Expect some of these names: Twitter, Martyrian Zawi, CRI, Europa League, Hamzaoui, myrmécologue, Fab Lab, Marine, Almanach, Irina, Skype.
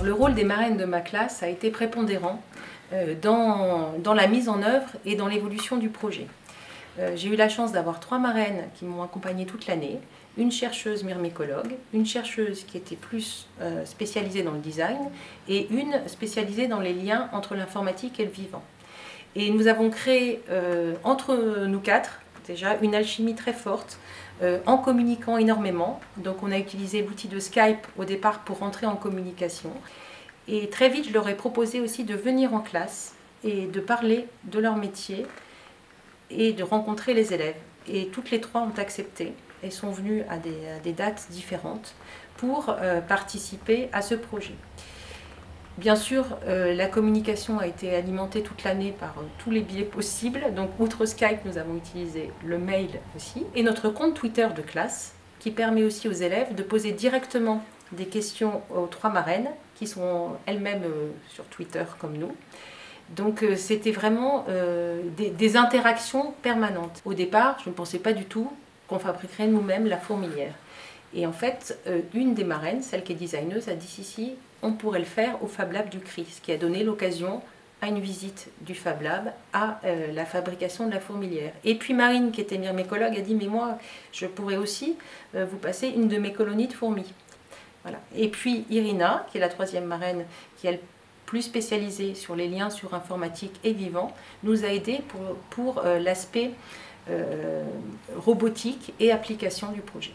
Alors, le rôle des marraines de ma classe a été prépondérant dans la mise en œuvre et dans l'évolution du projet. J'ai eu la chance d'avoir 3 marraines qui m'ont accompagnée toute l'année, une chercheuse myrmécologue, une chercheuse qui était plus spécialisée dans le design et une spécialisée dans les liens entre l'informatique et le vivant. Et nous avons créé entre nous 4 déjà une alchimie très forte en communiquant énormément. Donc on a utilisé l'outil de Skype au départ pour entrer en communication. Et très vite, je leur ai proposé aussi de venir en classe et de parler de leur métier et de rencontrer les élèves. Et toutes les 3 ont accepté et sont venues à des dates différentes pour participer à ce projet. Bien sûr, la communication a été alimentée toute l'année par tous les biais possibles. Donc, outre Skype, nous avons utilisé le mail aussi et notre compte Twitter de classe qui permet aussi aux élèves de poser directement des questions aux 3 marraines qui sont elles-mêmes sur Twitter comme nous. Donc c'était vraiment des interactions permanentes. Au départ, je ne pensais pas du tout qu'on fabriquerait nous-mêmes la fourmilière. Et en fait, une des marraines, celle qui est designeuse, a dit si, si, on pourrait le faire au Fab Lab du CRI, ce qui a donné l'occasion à une visite du Fab Lab à la fabrication de la fourmilière. Et puis Marine, qui était myrmécologue, a dit mais moi, je pourrais aussi vous passer une de mes colonies de fourmis. Voilà. Et puis Irina, qui est la 3e marraine, qui elle plus spécialisée sur les liens sur informatique et vivant, nous a aidés pour l'aspect robotique et application du projet.